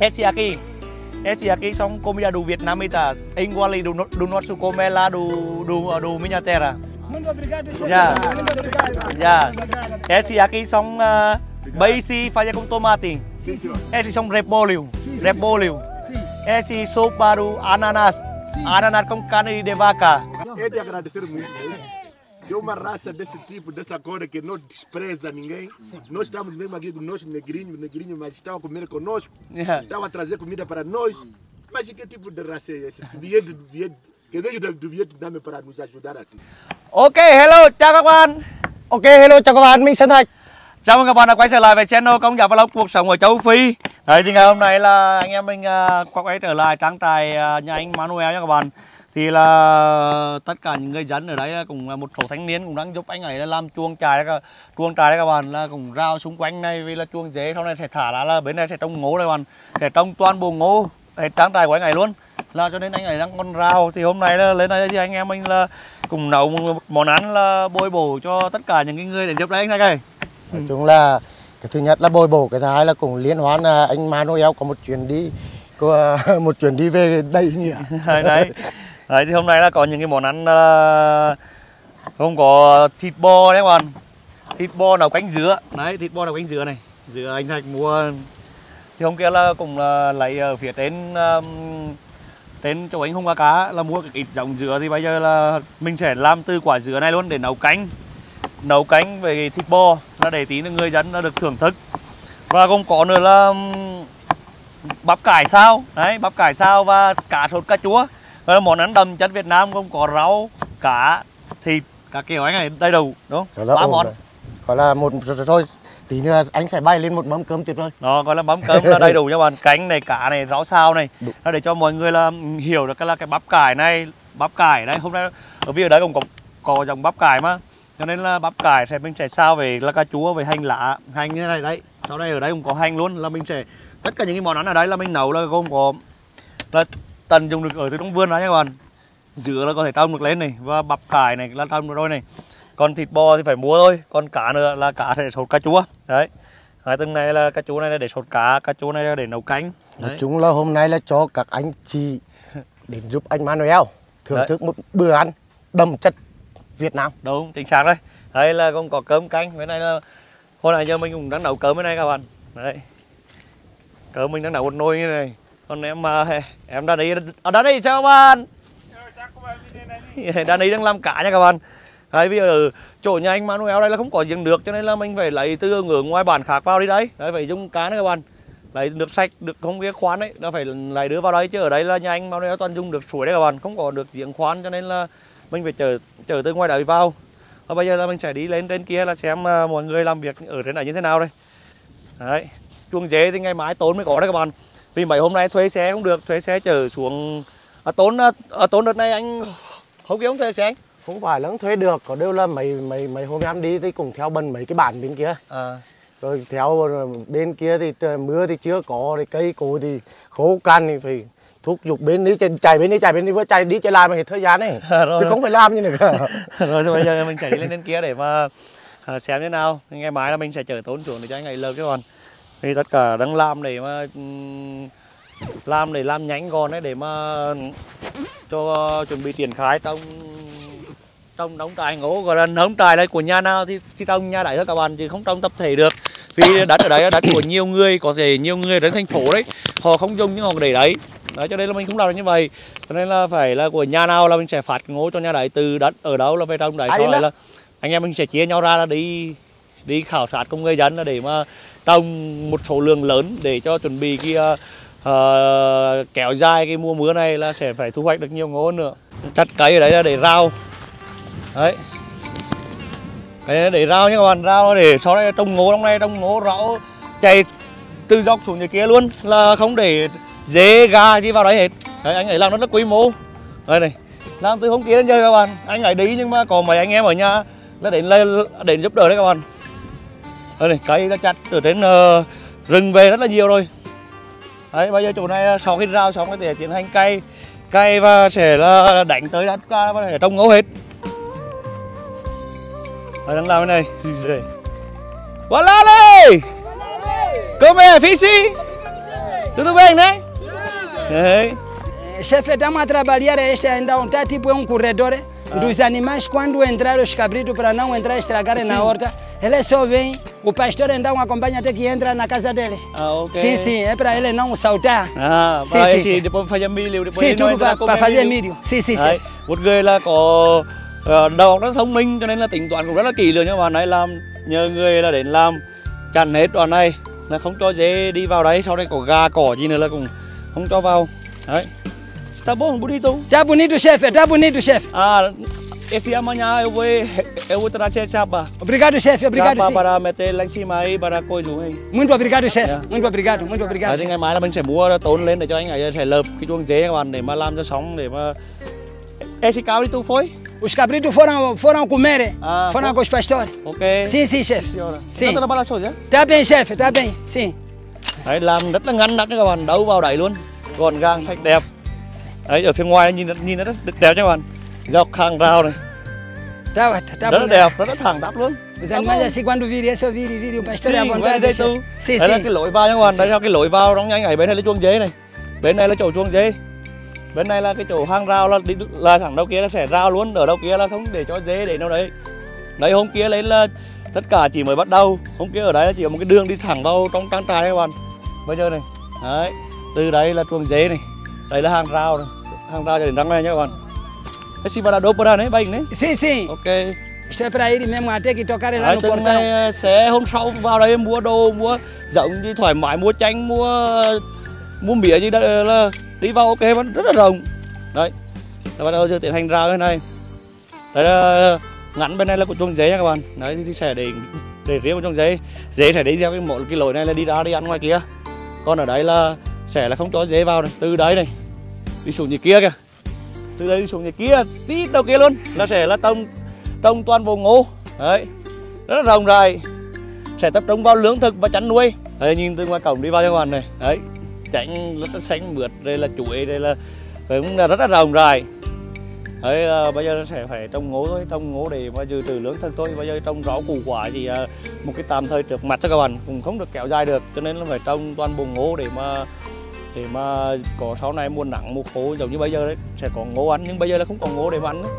Hesiaki. Hesiaki xong comida do Việt Nam ta Enguali do nosso comela do minha terra. Muito obrigado. Dạ. Dạ. Hesiaki xong Baisi fazia com tomate. Sim, senhor. Esse xong repolho. Repolho. Esse sopa do ananas. Ananas com carne de vaca. Eu te agradecer muito. De uma raça desse tipo, dessa cor que não despreza ninguém. Sim. Nós estamos mesmo aqui com nós, negrinhos, mas estão a comer conosco, yeah. Estão a trazer comida para nós. Mas que tipo de raça é essa? Que veio do Vietnã para nos ajudar assim. Ok, hello, chào các bạn. Ok, hello, chào các bạn, mình Sơn Thạch. Chào mừng các bạn đã quay trở lại với channel Công Giáp Vlogs cuộc sống ở châu Phi. Đấy, thì ngày hôm nay là anh em mình quay trở lại trang trại nhà anh Manuel nha các bạn. Thì là tất cả những người dân ở đấy cũng một số thanh niên cũng đang giúp anh ấy làm chuồng trại đấy các bạn, là cũng rau xung quanh này vì là chuồng dế sau này sẽ thả là bên này sẽ trồng ngô đấy các bạn, sẽ trồng toàn bộ ngô để trang trại của anh ấy luôn, là cho nên anh ấy đang con rau. Thì hôm nay là lên đây thì anh em mình là cùng nấu một món ăn là bồi bổ cho tất cả những cái người để giúp đấy anh Thạch ơi. Nói chung là cái thứ nhất là bồi bổ, cái thứ hai là cùng liên hoan anh Manuel có một chuyến đi về đây nhỉ. Đấy. Đấy, thì hôm nay là có những cái món ăn không có thịt bò đấy các bạn. Thịt bò nấu cánh dứa. Đấy, thịt bò nấu cánh dứa này. Dứa anh Thạch mua. Thì hôm kia là cũng lấy ở phía trên chỗ anh Hùng Cá là mua cái ít dòng dứa. Thì bây giờ là mình sẽ làm từ quả dứa này luôn để nấu cánh. Nấu cánh về thịt bò là để tí người dân được thưởng thức. Và cũng có nữa là bắp cải sao. Đấy, bắp cải sao và cá thốt cà chua. Đó là món ăn đậm chất Việt Nam, không có rau, cá, thịt, các kiểu anh này đầy đủ đúng không? Ba món. Gọi là một rồi tí nữa anh sẽ bay lên một mâm cơm tuyệt vời. Đó gọi là mâm cơm là đầy đủ nha bạn, cánh này, cá này, rau sao này. Đúng. Nó để cho mọi người là hiểu được là cái bắp cải này, hôm nay ở vì ở đấy cũng có dòng bắp cải mà. Cho nên là bắp cải thì mình sẽ sao về là cà chua với hành lá, hành như thế này đấy. Sau đây ở đây cũng có hành luôn, là mình sẽ tất cả những cái món ăn ở đấy là mình nấu là gồm có là tận dụng được ở từ trong vườn đó nha các bạn. Dứa là có thể trồng được lên này, và bắp cải này là trồng được rồi này. Còn thịt bò thì phải mua thôi, còn cá nữa là cá để sốt cà chua. Đấy. Hai từng này là cà chua này là để sốt cá, cà chua này là để nấu cánh. Nói chung là hôm nay là cho các anh chị đến giúp anh Manuel thưởng thức một bữa ăn đậm chất Việt Nam. Đúng, chính xác đấy. Đấy là còn có cơm canh, bên này là hôm nay giờ mình cũng đang nấu cơm bên này các bạn. Đấy. Cơm mình đang nấu một nồi như này. Còn em đã đi chào các bạn. Đã đi đang làm cá nha các bạn. Đấy, bây giờ chỗ nhà anh Manuel đây là không có giếng nước, cho nên là mình phải lấy từ ngưỡng ngoài bản khác vào đi đấy. Đấy, phải dùng cá nữa các bạn. Lấy nước sạch được không cái khoán đấy, nó phải lấy đưa vào đấy, chứ ở đây là nhà anh Manuel toàn dùng được suối đấy các bạn, không có được giếng khoán, cho nên là mình phải chở từ ngoài đấy vào. Và bây giờ là mình sẽ đi lên trên kia là xem mọi người làm việc ở trên này như thế nào đây. Đấy, chuồng dế thì ngày mai tối mới có đấy các bạn. Vì mấy hôm nay thuê xe không được, thuê xe chở xuống tốn đợt này anh không kia không thuê xe anh? Không phải là không thuê được, có điều là mấy hôm em đi thì cũng theo bần mấy cái bản bên kia à. Rồi theo bên kia thì trời mưa thì chưa có, thì cây cối thì khô cằn thì phải thúc giục bên đi, chạy bên đi, vừa chạy đi chạy lại mà hết thời gian này à, chứ không phải làm như này cả. Rồi bây giờ mình chạy lên kia để mà xem thế nào. Ngày mai là mình sẽ chở tốn xuống để cho anh ấy lợp chứ còn. Thì tất cả đang làm để mà làm nhánh gọn đấy để mà cho chuẩn bị triển khai trong đống trại ngô, gọi là đống trại đây của nhà nào thì trong nhà đấy thôi các bạn, chứ không trong tập thể được. Vì đất ở đấy là đất của nhiều người, có thể nhiều người đến thành phố đấy, họ không dùng nhưng họ để đấy. Đấy cho nên là mình không làm được như vậy. Cho nên là phải là của nhà nào là mình sẽ phát ngô cho nhà đấy, từ đất ở đâu là về trong đấy. Sau đấy là anh em mình sẽ chia nhau ra là đi khảo sát cùng người dân để mà trồng một số lượng lớn để cho chuẩn bị cái kéo dài cái mùa mưa này là sẽ phải thu hoạch được nhiều ngô nữa. Chặt cây ở đấy là để rau. Đấy. Cái này để rau nha các bạn, rau để sau đây trồng ngô, trong này trồng ngô rau chạy từ dọc xuống dưới kia luôn, là không để dê gà gì vào đấy hết. Đấy, anh ấy làm rất là quy mô. Đây này. Làm từ hôm kia đến giờ các bạn, anh ấy đi nhưng mà có mấy anh em ở nhà nó đến giúp đỡ đấy các bạn. Đây này, cây đã chặt từ đến rừng về rất là nhiều rồi. Đấy, bây giờ chỗ này sau khi rau xong thì tiến hành cày và sẽ là đánh tới đất ca và để trồng ngô hết. Đấy, đang làm cái này. Walale! Come here, Fisi! Tudo bem, né? É. Chefe, estamos a trabalhar este ainda está tipo um corredor dos animais. Quando entrar os cabritos para não entrar estragarem na horta, eles só vêm, o pastor então acompanha até que entra na casa deles. Ah, ok. Sim, sim, é para ele não saltar. Ah, sim, sim, sim. Depois fazer milho, depois sim, tudo para fazer milho. Sim, sim, sim. Một người là có đầu óc rất thông minh cho nên là tính toán cũng rất là kỹ lưỡng, nhưng mà này làm nhờ người là đến làm chặn hết đoạn này, là không cho dê đi vào đấy, sau đây có gà cỏ gì nữa là cũng không cho vào. Đấy. Está bom, bonito. Tá bonito, chefe. Tá bonito, chefe. Ah, esse amanhã eu vou trazer chapa. Obrigado, chefe. Obrigado. Chapa para meter lá em cima aí para coisa aí. Muito obrigado, chefe. Muito obrigado, muito obrigado. Đấy, ngày mai là mình sẽ mua tốn lên để cho anh ấy sẽ lợp cái chuồng dê các bạn để mà làm cho sóng để mà. Esse cabrito foi? Os cabritos foram comer. Ah, foram com os pastores. Ok. Sim, sim, chefe. Sim. Tá trabalhando sozinho? Tá bem, chefe. Tá bem. Sim. Đấy, làm rất là ngăn nắp đấy các bạn, đấu vào đẩy luôn, gọn gàng, sạch đẹp. Đấy, ở phía ngoài nhìn nó rất đẹp các bạn, dọc hàng rào này rất là đẹp, rất là thẳng tắp luôn. Đây là cái lối vào các bạn, đây là cái lối vào đóng nhanh. Ở bên này là chuồng dê này, bên này là chỗ chuồng dê, bên này là cái chỗ hàng rào là đi là thẳng đâu kia là sẽ rào luôn, ở đâu kia là không để cho dê để đâu đấy. Đấy, hôm kia lấy là tất cả chỉ mới bắt đầu, hôm kia ở đấy là chỉ có một cái đường đi thẳng vào trong trang trại các bạn. Bây giờ này, đấy, từ đấy là chuồng dê này. Đây là hàng rào này, hàng rào cho đến đằng này nhé các bạn. Esse parador para đấy, bay đấy. Sim, sim. Ok. Sẽ para ir mesmo até que tocar lá no portão. Sẽ hôm sau vào đây mua đồ, mua rộng đi thoải mái, mua chanh, mua mía gì đó là đi vào ok vẫn rất là rộng. Đấy. Các bạn ơi, tiến hành rào thế này. Đấy là ngắn bên này là của chuồng dê nhé các bạn. Đấy thì sẽ để riêng trong dê. Dê sẽ đi theo cái một cái lối này là đi ra đi ăn ngoài kia. Còn ở đấy là sẽ là không cho dê vào này, từ đấy này đi xuống như kia kìa, từ đây đi xuống như kia tí đầu kia luôn là sẽ là trồng toàn bộ ngô đấy, rất là rộng rãi, sẽ tập trung vào lương thực và chăn nuôi. Đấy, nhìn từ ngoài cổng đi vào các bạn này, đấy chanh rất là xanh mượt, đây là chuối, đây là cũng là rất là rộng rãi. Đấy, bây giờ sẽ phải trồng ngô thôi, trồng ngô để mà dự trữ lương thực thôi. Bây giờ trồng rau củ quả thì một cái tạm thời trước mặt cho các bạn cũng không được kéo dài được, cho nên là phải trồng toàn bộ ngô để mà có sau này mùa nắng mùa khô giống như bây giờ đấy sẽ có ngô ăn, nhưng bây giờ là không có ngô để mà ăn đấy.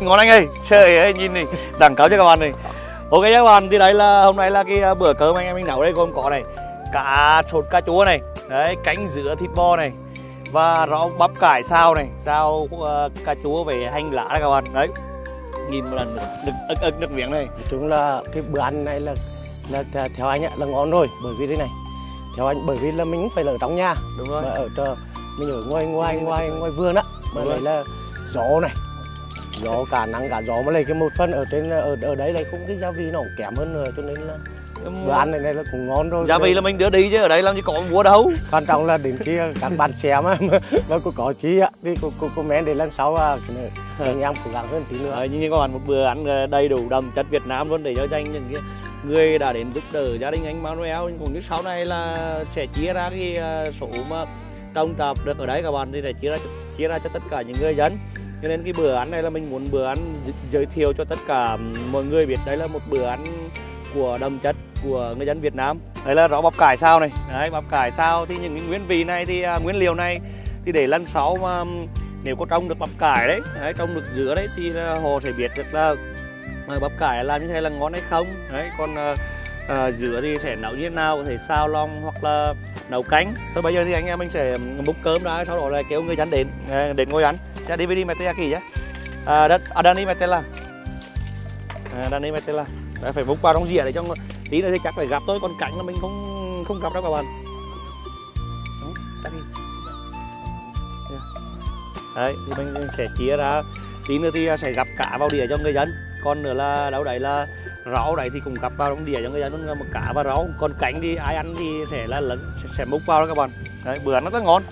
Ngon anh ơi, trời ơi, nhìn này, đẳng cấp cho các bạn này. Ok các bạn, thì đấy là hôm nay là cái bữa cơm anh em mình nấu đây, gồm có này cá sốt cà chua này, đấy cánh dứa thịt bò này và rau bắp cải xào này, xào cà chua với hành lá các bạn. Đấy, nhìn một lần được miếng này. Nói chung là cái bữa ăn này là theo anh ạ là ngon rồi, bởi vì thế này theo anh, bởi vì là mình cũng phải ở trong nhà, đúng rồi, mà ở trời mình ở ngoài vườn á, mà lại là gió này, gió cả nắng cả gió, mà lại cái một phần ở trên ở đấy là cũng cái gia vị nó cũng kém hơn rồi, cho nên là bữa ăn này là cũng ngon rồi. Gia vị là mình đưa đi chứ ở đây làm gì có mua đâu. Quan trọng là đến kia các bạn xem mà có chi á, vì cô mẹ để lần sau anh em cố gắng hơn tí nữa. Như các bạn, một bữa ăn đầy đủ đậm chất Việt Nam luôn để cho dành những cái người đã đến giúp đỡ gia đình anh Manuel, cũng như sau này là sẽ chia ra cái số mà trồng trọt được ở đấy các bạn, thì để chia ra cho tất cả những người dân. Cho nên cái bữa ăn này là mình muốn bữa ăn giới thiệu cho tất cả mọi người biết đấy là một bữa ăn của đậm chất của người dân Việt Nam. Đấy là rau bắp cải xào này, đấy bắp cải xào thì những nguyên vị này thì nguyên liệu này thì để lần sau mà nếu có trồng được bắp cải đấy, trồng được dứa đấy thì họ sẽ biết được là bắp cải làm như thế là ngon hay không. Đấy, còn dứa thì sẽ nấu như thế nào, có thể xào lòng hoặc là nấu cánh. Thôi bây giờ thì anh em mình sẽ múc cơm ra, sau đó là kéo người dân đến ngồi ăn. Cha đi đi mày tê kì chứ? Dani mày tê là. Dani mày tê là. Đấy, phải múc vào trong dĩa để cho tí nữa thì chắc phải gặp tôi, còn cánh là mình không gặp đâu các bạn. Đấy, thì mình sẽ chia ra, tí nữa thì sẽ gặp cá vào đĩa cho người dân. Còn nữa là đâu đấy là rau đấy thì cũng cặp vào trong đĩa cho người dân, một cá và rau, còn cánh thì ai ăn thì sẽ là lấn sẽ múc vào đó các bạn. Đấy, bữa ăn nó rất ngon,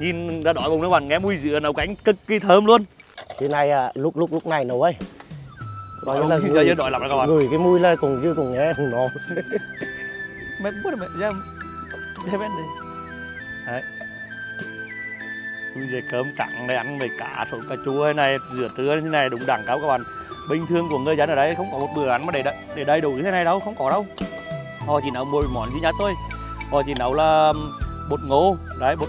nhìn đã đói bụng các bạn, nghe mùi dứa nấu cánh cực kỳ thơm luôn. Cái này lúc này nấu ấy đói là giờ đói lắm các bạn, ngửi cái mùi là cùng dư cùng nghe cùng nó mẹ bút mẹ ra thế bên này. Đấy, bây giờ cơm trắng này ăn với cá sốt cà chua này, dứa tươi như này đúng đẳng cấp các bạn. Bình thường của người dân ở đây không có một bữa ăn mà để đầy đủ như thế này đâu, không có đâu. Họ chỉ nấu một món duy nhất thôi, họ chỉ nấu là bột ngô đấy, bột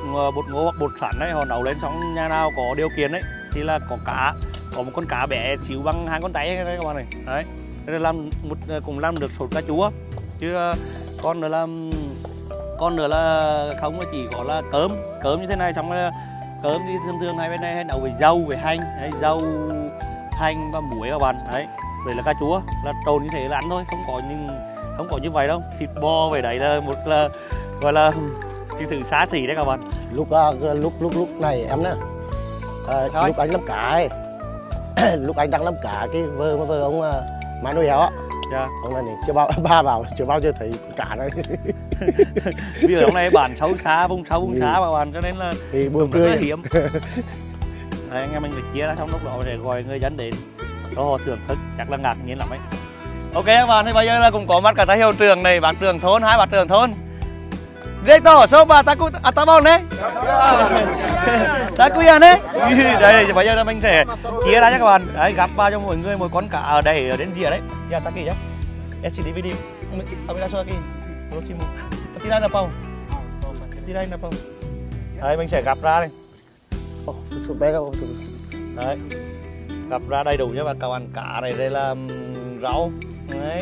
ngô hoặc bột sắn đấy, họ nấu lên xong nhà nào có điều kiện đấy thì là có cá, có một con cá bé xíu bằng hai con tay đấy các bạn này đấy, nên làm một cùng làm được sốt cà chua. Chứ con nữa là không, chỉ có là cơm như thế này, xong rồi cơm thì thường hai bên này hay nấu với dâu, với hành đấy, dâu hành và muối các bạn đấy. Vậy là cà chua là trộn như thế là ăn thôi, không có như vậy đâu. Thịt bò về đấy là một là gọi là thịt thử xá xỉ đấy các bạn. Lúc này em nè, lúc anh làm cá ấy, lúc anh đang làm cá cái vợ ông Manuel á. Dạ. Ông này này chưa bao giờ thấy cá này. Bây giờ ông này bản xấu xá, vùng xá các bạn, cho nên là thì buồn cười hiếm. Đấy, anh em mình phải chia ra xong lúc đó để gọi người dân đến đó họ thưởng thức, chắc là ngạc nhiên lắm ấy. Ok các bạn, thì bây giờ là cũng có mặt cả tại hiệu trưởng này, bạn trưởng thôn, hai bạn trưởng thôn. Director số ba ta bon đấy. Ta quy đấy. Đây bây giờ là mình sẽ chia ra cho các bạn. Đấy, gặp ba cho mọi người một con cá ở đây ở đến rìa đấy. Dạ ta kỳ chứ. SCDVD. Ông đã cho kỳ. Próximo. Tí đây là bao. Tí đây là bao. Đấy mình sẽ gặp ra đây. Ô, sụp bé đâu. Đấy. Gặp ra đầy đủ nhé và các bạn, cá này đây là rau. Đấy.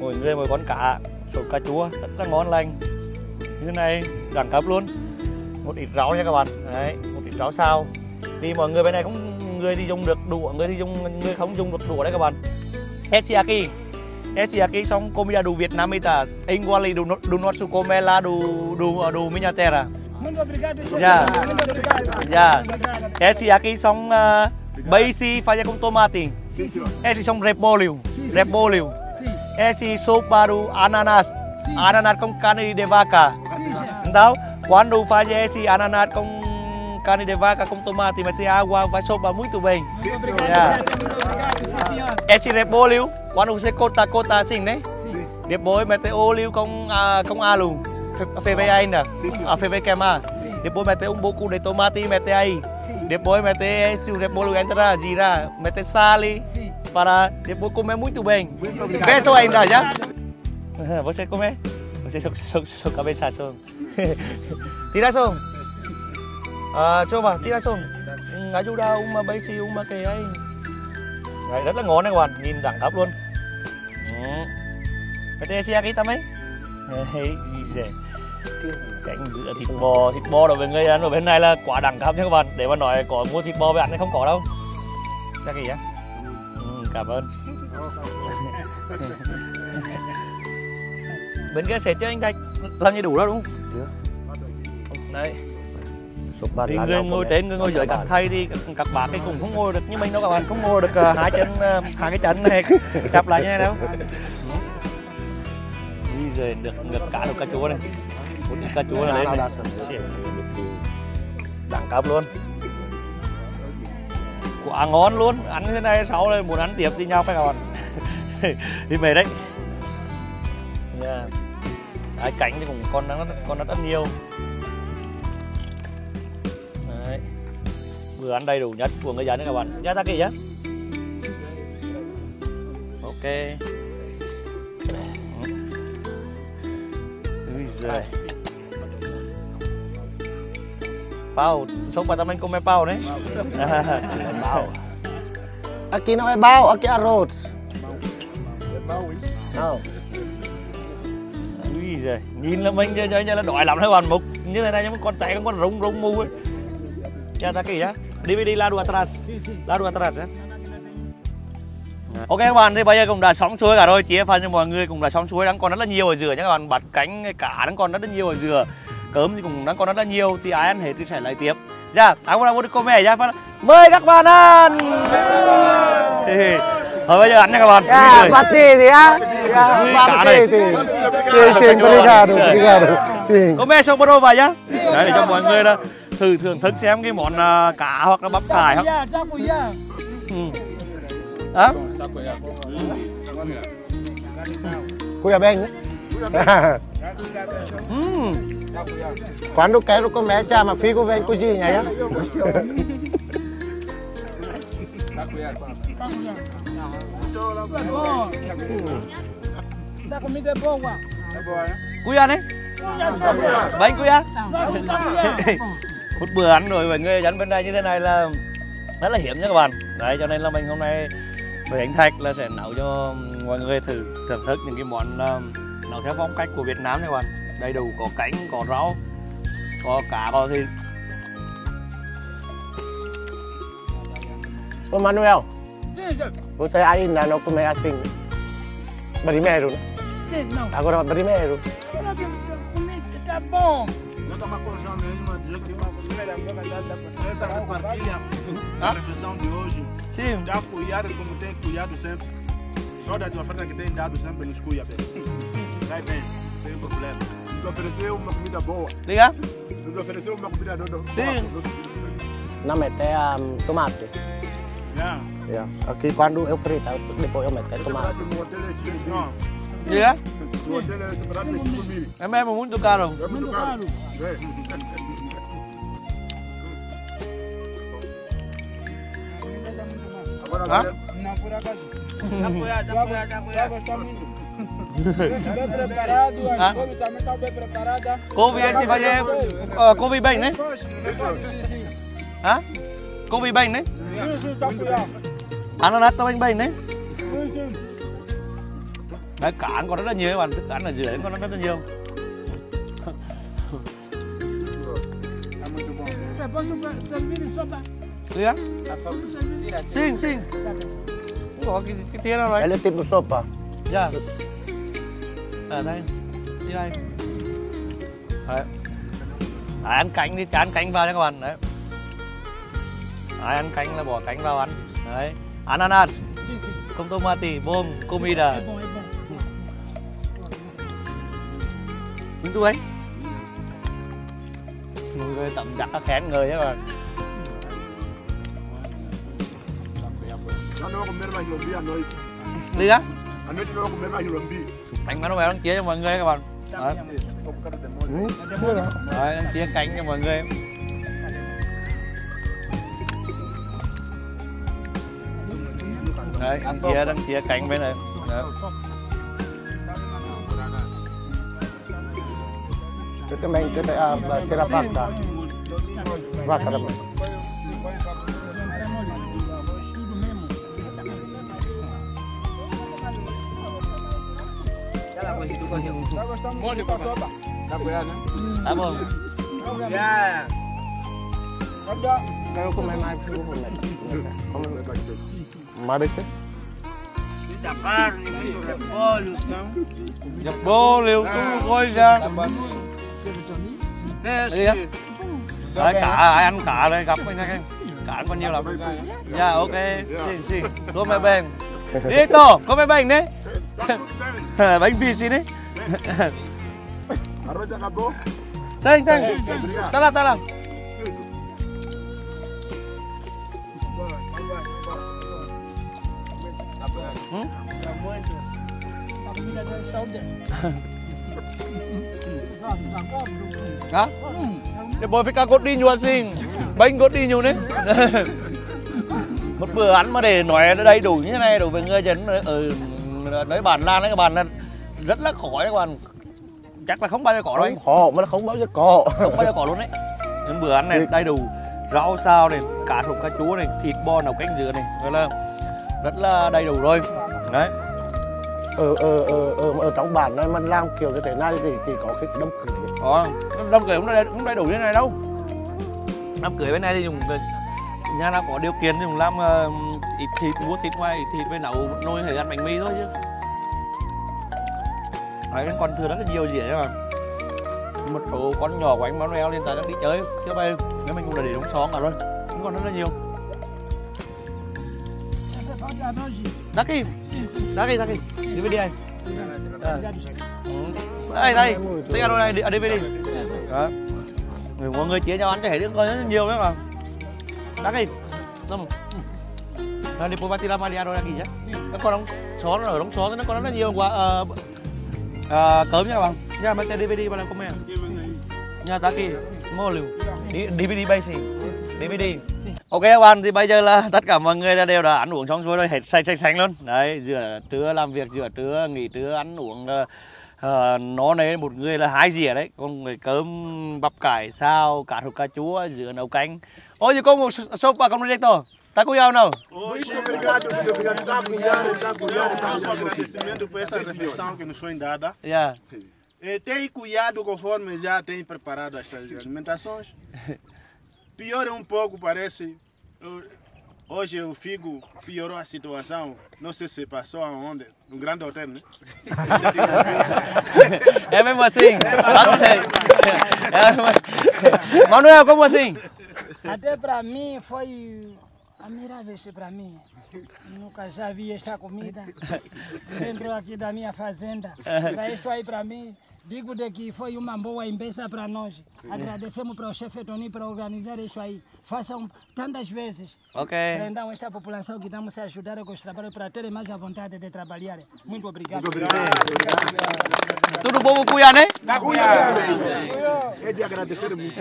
Mọi người một con cá sốt cà chua rất là ngon lành. Như thế này đẳng cấp luôn. Một ít rau nha các bạn. Đấy, một ít rau xào. Thì mọi người bên này cũng người thì dùng được đũa, người không dùng được đũa đấy các bạn. Esiaki. Esiaki xong comida do Vietnamita. Igual do nosso come lá do minha terra. Muito obrigado. Dạ. Dạ. Esiaki xong basi fazer com tomate. Esse xong repolho. Esse sopa do ananas. Ananas con carne de vaca. Entao, quando faz esse ananas con carne de vaca com tomate, mete água, vai sopa muito bem. Yeah. Esse repolho, quando você corta assim, né? Sim. Depois mete óleo com alho, ferver ainda, a ferver queimar. Depois mete pouco de tomate, mete aí. Depois mete esse repolho, entra, gira, mete sal para depois comer muito bem. Peso ainda, já? Você come? Você só cabeça só. Tira só. À, cho vào, tira só. Ajuda uma base uma cái ấy. Đấy, rất là ngon đấy các bạn, nhìn đẳng cấp luôn. Petesia cái ta mấy? Đấy, dễ. Cánh giữa thịt bò đối với người ăn ở bên này là quá đẳng cấp nha các bạn. Để mà nói có mua thịt bò về ăn thì không có đâu. Ra kì á. Cảm ơn. Bên kia sẽ chơi anh Thạch làm như đủ đó đúng không? Đấy. Thì người ngồi trên, người ngồi dưới các thầy thì các bác thì cũng không ngồi được như mình đâu các bạn, không ngồi được hai cái chân này chập lại như này đâu. Bây giờ được cả được cà chua này, một cà chua này lên này, đẳng cấp luôn, quá ngon luôn. Ăn như thế này sau này muốn ăn tiếp thì nhau phải các bạn. Thì về đấy. Đấy, cánh thì cũng con rất nhiều. Đấy. Bữa ăn đầy đủ nhất của người dân đấy các bạn. Giá ta kỹ nhá. Ok. Ui giời. Bao, sống bà tâm anh cũng mê bao đấy. Bao. Aquí no hay bao, aquí arroz. Bao. Rồi. Nhìn là mình là đói lắm đấy bạn, mục như thế này nhưng con cháy con rung mù ấy. Cha ta kỹ á. DVD la đua atrás. La đua atrás. Ok các bạn, thì bây giờ cũng đã xong xuôi cả rồi, chia phần cho mọi người cũng đã xong xuôi, đang còn rất là nhiều ở dừa nhé các bạn, bát cánh cá đang còn rất là nhiều ở dừa. Cơm thì cũng đang còn rất là nhiều, thì ai ăn hết thì sẽ lại tiếp. Dạ, tao muốn đi comment nha. Mời các bạn ăn. Thôi bây giờ ăn nha các bạn. Bắt gì thì á. Cá này. Xin obrigado. Come xong bắt đầu vậy nhá. Đấy để cho mọi người đó thử thưởng thức xem cái món cá hoặc là bắp cải không. Hả? Cuya beng. Quando quero comer chama figo vem cozinha nhá. Sao comida é boa? É boa, né? Cuidado, né? Bánh quý á. Một bữa ăn rồi mọi người ăn bên đây như thế này là rất là hiếm nha các bạn. Đấy, cho nên là mình hôm nay với anh Thạch là sẽ nấu cho mọi người thử thưởng thức những cái món nấu theo phong cách của Việt Nam nha các bạn. Đầy đủ, có cánh, có rau, có cá, có thịt. Ô Manuel, você ainda não come assim? Primeiro. Sim, não. Agora primeiro. Agora comida tá bom. Eu estava corjando uma dia que uma primeira verdade da presença compartilha a refeição de hoje. Sim. Já cuidado como tem cuidado sempre. Todas as ofertas que tem dado sempre nos cuida bem. Vai bem, sem problema. Nos ofereceu uma comida boa. Liga? Nos ofereceu uma comida doce. Sim. Não mete tomate. Yeah. Yeah. Aqui quando eu frito, depois eu meto tomate. Gì á? Em mà muốn tô cá rồi. Hả? Cô vì anh chị phải em, cô bị bệnh đấy. Hả? Cô bị bệnh đấy. Ăn nó nát tao bệnh đấy. Đấy, cá ăn còn rất là nhiều các bạn, thức ăn ở dưới đấy còn rất là nhiều. Xin, xin. Không có cái thia nào đấy. Hãy lên tìm một sopa. Dạ. Ở đây, đi đây. Đấy. Đấy, ăn cánh đi, chán cánh vào nha các bạn. Đấy. Đấy, ăn cánh là bỏ cánh vào ăn. Đấy. Ananas. Con tomate, bom, comida. Chúng tôi ấy mọi người tầm giặt nó khén người ấy mà. Đi á. Bánh Manuel đang chia cho mọi người các bạn. Đấy, đang chia cánh cho mọi người. Đấy, đang chia cánh bên này. Đấy. Eu também quero ter a vaca. Vaca também. Tá bom. Já. Quero comer mais fruta. Como é que é? Da carne, muito repolho, não? Repolho, tudo coisa. Peixe. Đấy, cá, ăn cá đây, gặp anh nha em. Cá ăn còn nhiều lắm. Dạ, ok. Xin, xin. Come bên. Đi tổ, come bên đấy. Bánh phi xin đấy. Thank, thank. Ta làm, ta làm. Bố phải cá cốt đi nhuận xin. Bánh cốt đi nhuận đấy. Một bữa ăn mà để nói đầy đủ như thế này đối với người dân ở nơi Bản Lan đấy các bạn là rất là khó đấy các bạn. Chắc là không bao giờ có đâu. Khó mà nó không bao giờ có. Không bao giờ có luôn đấy. Đến bữa ăn này đầy đủ rau xào này, cá sụp cá chúa này, thịt bò nấu canh dừa này, rồi là rất là đầy đủ rồi. Đấy. Ở trong bản này mình làm kiểu như thế này thì có cái đám cưới. Có, đám cưới cũng đầy đủ như thế này đâu. Đám cưới bên này thì dùng nhà nào có điều kiện thì dùng làm ít thịt, mua thịt ngoài, ít thịt về nấu nồi thời gian bánh mì thôi chứ. Đấy, còn thừa rất là nhiều gì đấy mà. Một số con nhỏ của anh Manuel lên tại đang đi chơi. Chứ bây giờ mình cũng đã để đống xóm cả rồi. Cũng còn rất là nhiều. Daqui, daqui, daqui, DVD anh. Đây, đây, tất cả đồ này ở DVD. Đó. Mọi người chia nhau ăn cho hãy đứa coi rất nhiều đấy mà. Daqui, xong. Đi bố Batila Maria rồi là gì chứ? Các con đóng xó nó ở đóng xó nó còn rất nhiều quá. Cớm nha các bạn. Nha, mấy cái DVD bạn làm comment. Nha, Daqui, mô liều. DVD basic. DVD. Ok các bạn, thì bây giờ là tất cả mọi người đều đã ăn uống xong rồi, hết sạch luôn. Đấy, giữa trưa làm việc, giữa trưa nghỉ trưa ăn uống nó này một người là hái dĩa đấy, còn người cơm bắp cải sao cả hột cà chua giữa nấu canh. Ôi giờ có một số bà con đây to. Tá com o não? Muito obrigado, muito obrigado. Não só agradecimento por essa refeição que nos foi dada. Yeah. E tem cuidado conforme já tem preparado as alimentações. Piora um pouco, parece. Hoje o Figo piorou a situação. Não sei se passou aonde. Um grande hotel, né? É mesmo assim? É. Manuel, como assim? Até para mim foi... A primeira vez para mim, nunca já vi esta comida dentro aqui da minha fazenda. Para isso aí para mim, digo de que foi uma boa empresa para nós. Agradecemos para o chefe Tony para organizar isso aí. Façam tantas vezes. Ok. Prendam esta população que damos a ajudar com os trabalhos para terem mais a vontade de trabalhar. Muito obrigado. Muito obrigado. Tudo bom, Cuiá, né? Tá, Cuiá. É de agradecer muito.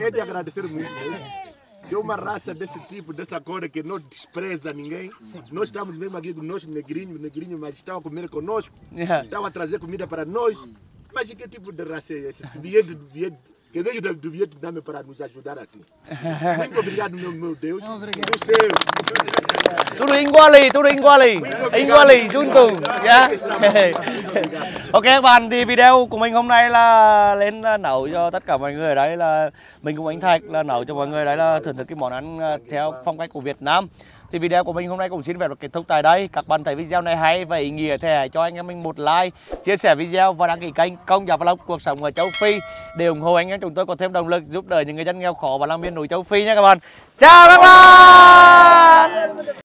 É de agradecer muito. Que é uma raça desse tipo, dessa cor que não despreza ninguém. Sim. Nós estamos mesmo aqui com nossos negrinhos, mas estão a comer conosco, yeah. Estão a trazer comida para nós. Mas que tipo de raça é essa? Que veio do Vietnã para nos ajudar assim. Muito obrigado, meu Deus. Obrigado. Do seu. Tudo igual ý, chung cùng. Ok các bạn, thì video của mình hôm nay là lên nấu cho tất cả mọi người ở đấy là mình cùng anh Thạch là nấu cho mọi người đấy là thưởng thức cái món ăn theo phong cách của Việt Nam. Thì video của mình hôm nay cũng xin phép được kết thúc tại đây. Các bạn thấy video này hay và ý nghĩa thì hãy cho anh em mình một like, chia sẻ video và đăng ký kênh Công Giáp Vlogs cuộc sống ở Châu Phi để ủng hộ anh em chúng tôi có thêm động lực giúp đỡ những người dân nghèo khổ và lang biên núi Châu Phi nha các bạn. Chào các bạn.